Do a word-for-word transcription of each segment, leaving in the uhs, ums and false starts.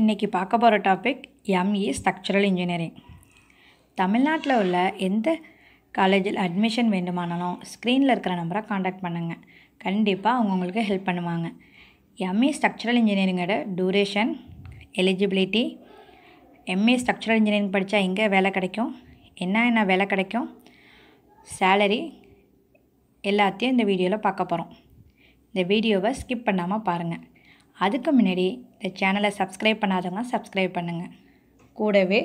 இன்னைக்கு பார்க்க போகிற டாபிக் எம்இ ஸ்ட்ரக்சரல் இன்ஜினியரிங். தமிழ்நாட்டில் உள்ள எந்த காலேஜில் அட்மிஷன் வேண்டுமானாலும் ஸ்க்ரீனில் இருக்கிற நம்பரை காண்டாக்ட் பண்ணுங்கள். கண்டிப்பாக அவங்க உங்களுக்கு ஹெல்ப் பண்ணுவாங்க. எம்இ ஸ்ட்ரக்சரல் இன்ஜினியரிங்கோட duration, eligibility, ME structural engineering படித்தா எங்கே வேலை கிடைக்கும், என்ன என்ன வேலை கிடைக்கும், சேலரி எல்லாத்தையும் இந்த வீடியோவில் பார்க்க போகிறோம். இந்த வீடியோவை ஸ்கிப் பண்ணாமல் பாருங்கள். அதுக்கு முன்னாடி இந்த சேனலை சப்ஸ்கிரைப் பண்ணாதவங்க சப்ஸ்கிரைப் பண்ணுங்கள். கூடவே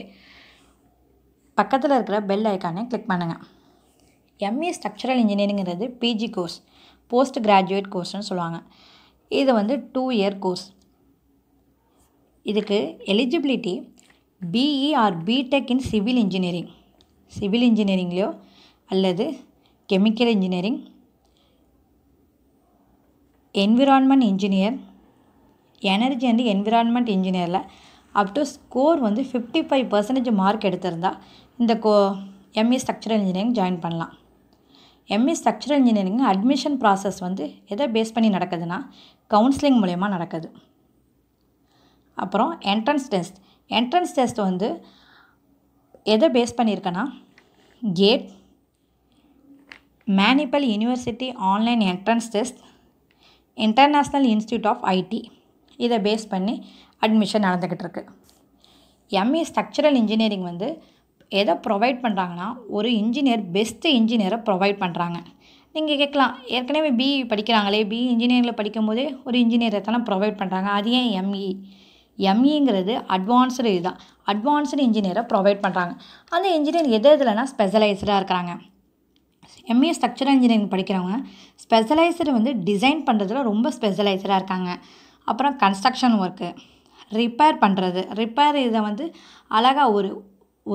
பக்கத்தில் இருக்கிற பெல் ஐக்கானை கிளிக் பண்ணுங்கள். எம்இ ஸ்ட்ரக்சரல் இன்ஜினியரிங்கிறது பிஜி கோர்ஸ், போஸ்ட் கிராஜுவேட் கோர்ஸ்னு சொல்லுவாங்க. இது வந்து டூ இயர் கோர்ஸ். இதுக்கு eligibility BE or BTech in civil engineering, civil இன்ஜினியரிங்லேயோ அல்லது chemical engineering, environment engineer, energy and environment இன்ஜினியரில் அப் டு ஸ்கோர் வந்து ஃபிஃப்டி ஃபைவ் பர்சன்டேஜ் மார்க் எடுத்திருந்தால் இந்த கோ எம்இ ஸ்ட்ரக்சரல் இன்ஜினியரிங் ஜாயின் பண்ணலாம். ME structural engineering admission process வந்து எதை பேஸ் பண்ணி நடக்குதுன்னா கவுன்சிலிங் மூலயமா நடக்குது. அப்புறம் என்ட்ரன்ஸ் டெஸ்ட், என்ட்ரன்ஸ் டெஸ்ட் வந்து எதை பேஸ் பண்ணியிருக்கேன்னா GATE, Manipal university online entrance test, international institute of IT, இதை பேஸ் பண்ணி அட்மிஷன் நடந்துக்கிட்டு இருக்கு. எம்இ ஸ்ட்ரக்சரல் இன்ஜினியரிங் வந்து எதை ப்ரொவைட் பண்ணுறாங்கன்னா ஒரு இன்ஜினியர், பெஸ்ட்டு இன்ஜினியரை ப்ரொவைட் பண்ணுறாங்க. நீங்கள் கேட்கலாம், ஏற்கனவே பிஇ படிக்கிறாங்களே, பிஇ இன்ஜினியரிங்கில் படிக்கும்போதே ஒரு இன்ஜினியரை தானே ப்ரொவைட் பண்ணுறாங்க, அது ஏன் எம்இ? எம்இங்கிறது அட்வான்ஸ்டு, இதுதான் அட்வான்ஸ்டு இன்ஜினியரை ப்ரொவைட் பண்ணுறாங்க. அந்த இன்ஜினியர் எது எதுலனா ஸ்பெஷலைஸ்டாக இருக்கிறாங்க. எம்இ ஸ்ட்ரக்சரல் இன்ஜினியரிங் படிக்கிறவங்க ஸ்பெஷலைஸ்டு வந்து டிசைன் பண்ணுறதுல ரொம்ப ஸ்பெஷலைஸ்டாக இருக்காங்க. அப்புறம் கன்ஸ்ட்ரக்ஷன் ஒர்க்கு, ரிப்பேர் பண்ணுறது, ரிப்பேர் இதை வந்து அழகாக ஒரு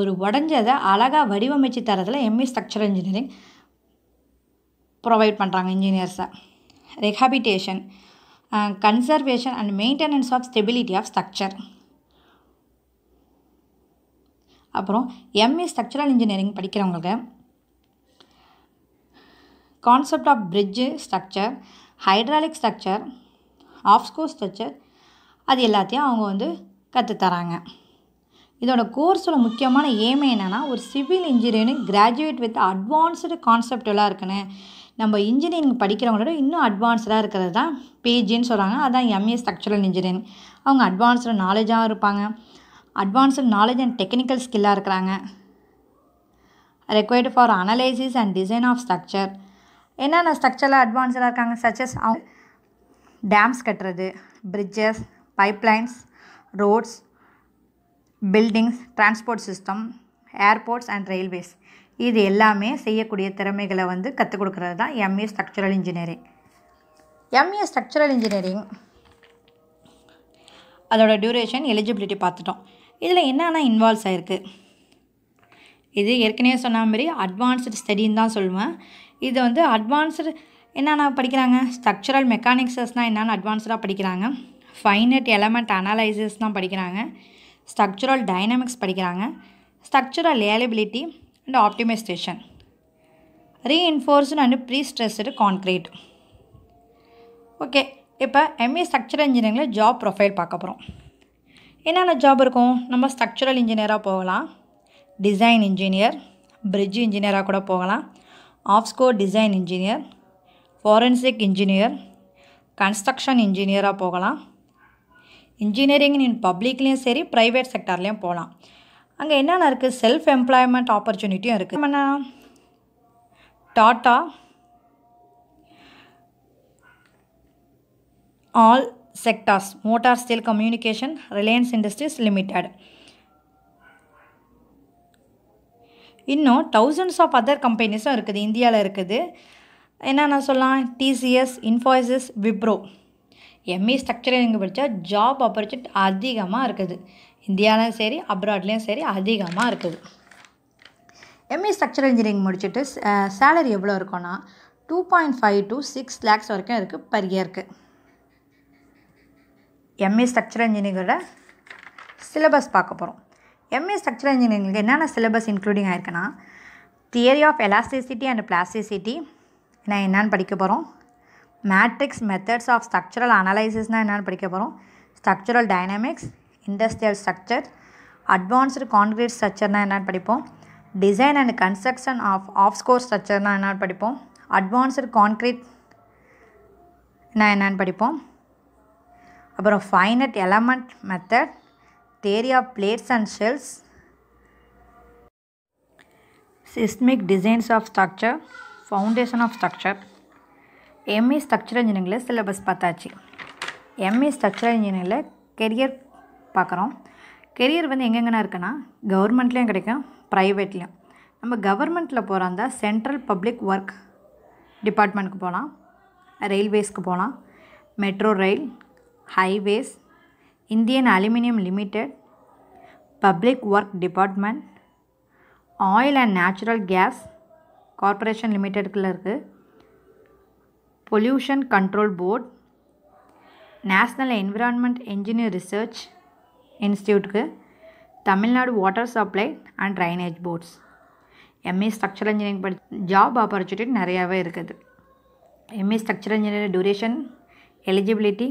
ஒரு உடஞ்சதை அழகாக வடிவமைச்சு தரதுல எம்இ ஸ்ட்ரக்சரல் இன்ஜினியரிங் ப்ரொவைட் பண்ணுறாங்க இன்ஜினியர்ஸை. Rehabilitation, conservation and maintenance of stability of structure. அப்புறம் எம்இ ஸ்ட்ரக்சரல் இன்ஜினியரிங் படிக்கிறவங்களுக்கு concept of bridge structure, hydraulic structure, of course structure, அது எல்லாத்தையும் அவங்க வந்து கற்றுத்தராங்க. இதோட கோர்ஸோட முக்கியமான ஏம் என்னென்னா ஒரு civil engineering graduate with advanced கான்செப்டெல்லாம் இருக்குன்னு, நம்ம இன்ஜினியரிங் படிக்கிறவங்களோட இன்னும் அட்வான்ஸ்டாக இருக்கிறது தான் பிஜின்னு சொல்கிறாங்க. அதுதான் எம்இ ஸ்ட்ரக்சரல் இன்ஜினியரிங். அவங்க அட்வான்ஸ்டு நாலேஜாகவும் இருப்பாங்க, அட்வான்ஸ்டு நாலேஜ் அண்ட் டெக்னிக்கல் ஸ்கில்லாக இருக்கிறாங்க. Required for analysis and design of structure, என்னென்ன ஸ்ட்ரக்சரில் அட்வான்ஸ்டாக இருக்காங்க, சச்சஸ் அவங்க டேம்ஸ் கட்டுறது, bridges, pipelines, roads, buildings, transport system, airports and railways, இது எல்லாமே செய்யக்கூடிய திறமைகளை வந்து கற்றுக் கொடுக்கறது தான் ME structural engineering. ME structural engineering அதோட டியூரேஷன், எலிஜிபிலிட்டி பார்த்துட்டோம். இதில் என்னென்ன இன்வால்வ்ஸ் ஆகிருக்கு? இது ஏற்கனவே சொன்ன மாதிரி அட்வான்ஸ்டு ஸ்டடின்னு தான் சொல்லுவேன். இது வந்து அட்வான்ஸ்டு என்னென்ன படிக்கிறாங்க, ஸ்ட்ரக்சரல் மெக்கானிக்ஸஸ்னால் என்னென்னு அட்வான்ஸ்டாக படிக்கிறாங்க, ஃபைனட் எலமெண்ட் அனாலைசிஸ் தான் படிக்கிறாங்க, ஸ்ட்ரக்சரல் டைனமிக்ஸ் படிக்கிறாங்க, structural reliability and optimisation, reinforced and pre stressed concrete. Okay, இப்போ எம்இ ஸ்ட்ரக்சரல் இன்ஜினியரிங்கில் ஜாப் ப்ரொஃபைல் பார்க்க போகிறோம். என்னென்ன ஜாப் இருக்கும்? நம்ம ஸ்ட்ரக்சரல் இன்ஜினியராக போகலாம், டிசைன் இன்ஜினியர், பிரிட்ஜ் இன்ஜினியராக கூட போகலாம், offshore design engineer, forensic engineer, construction இன்ஜினியராக போகலாம். இன்ஜினியரிங் இன் பப்ளிக்லேயும் சரி ப்ரைவேட் செக்டார்லேயும் போகலாம். அங்கே என்னென்ன இருக்குது? செல்ஃப் எம்ப்ளாய்மெண்ட் ஆப்பர்ச்சுனிட்டியும் இருக்குது. என்ன? Tata, all sectors, motor, steel, communication, Reliance industries limited, இன்னும் தௌசண்ட்ஸ் ஆஃப் அதர் கம்பெனிஸும் இருக்குது இந்தியாவில் இருக்குது. என்னென்ன சொல்லலாம்? டிசிஎஸ், இன்ஃபோசிஸ், விப்ரோ. எம்இ ஸ்ட்ரக்சரலிங் படித்தா ஜாப் ஆப்பர்ச்சுனிட்டி அதிகமாக இருக்குது, இந்தியாவிலையும் சரி அப்ராட்லேயும் சரி அதிகமாக இருக்குது. எம்இ ஸ்ட்ரக்சரல் இன்ஜினியரிங் முடிச்சுட்டு சேலரி எவ்வளோ இருக்குன்னா two point five to six lakhs வரைக்கும் இருக்குது பர் இயருக்கு. எம்இ ஸ்ட்ரக்சரல் இன்ஜினியரிங்கோட சிலபஸ் பார்க்க போகிறோம். எம்இ ஸ்ட்ரக்சரல் இன்ஜினியரிங்க்கு என்னென்ன சிலபஸ் இன்க்ளூடிங் ஆயிருக்குன்னா theory of elasticity and plasticity, நான் என்னான்னு படிக்க போகிறோம், மேட்ரிக்ஸ் மெத்தட்ஸ் ஆஃப் ஸ்ட்ரக்சரல் அனலைசிஸ்னால் என்னான்னு படிக்க போகிறோம், structural dynamics, industrial structure. Advanced concrete structure na enna padipom. Design and construction of off-score structure na enna padipom. Advanced concrete na enna padipom. Appo finite element method, theory of plates and shells, seismic designs of structure, foundation of structure. M E. Structural Engineering la syllabus pathaachi. M E. Structural Engineering la career paakarom. Career வந்து எங்கெங்கனா இருக்குன்னா கவர்மெண்ட்லயும் கிடைக்கும் பிரைவேட்லயும். நம்ம கவர்மெண்ட்ல போறதா central public work டிபார்ட்மென்ட்க்கு போலாம், ரயில்வேஸ்க்கு போலாம், metro rail, highways, Indian aluminium limited, public work department, oil and natural gas corporation லிமிடெட்ல இருக்கு, pollution control board, national environment engineer research இன்ஸ்டியூட்டுக்கு, Tamil Nadu water supply and drainage boards. ME structural engineering படி job opportunity நிறையாவே இருக்குது. ME structural engineering duration, eligibility,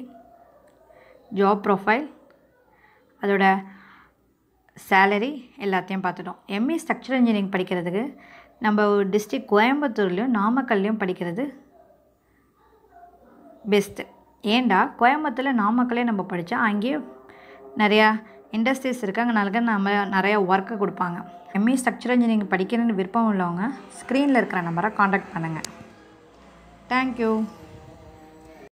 job profile, அதோட salary எல்லாத்தையும் பார்த்துட்டோம். ME structural engineering படிக்கிறதுக்கு நம்ம டிஸ்ட்ரிக் கோயம்புத்தூர்லேயும் நாமக்கல்லையும் படிக்கிறது பெஸ்ட்டு. ஏண்டா கோயம்புத்தூரில் நாமக்கல்லே நம்ம படித்தா அங்கேயே நிறையா இண்டஸ்ட்ரீஸ் இருக்காங்கனால நம்ம நிறையா ஒர்க்கு கொடுப்பாங்க. எம்இ ஸ்ட்ரக்சரல் இன்ஜினியரிங் படிக்கணும்னு விருப்பம் உள்ளவங்க ஸ்க்ரீனில் இருக்கிற நம்பரை காண்டாக்ட் பண்ணுங்கள். தேங்க்யூ.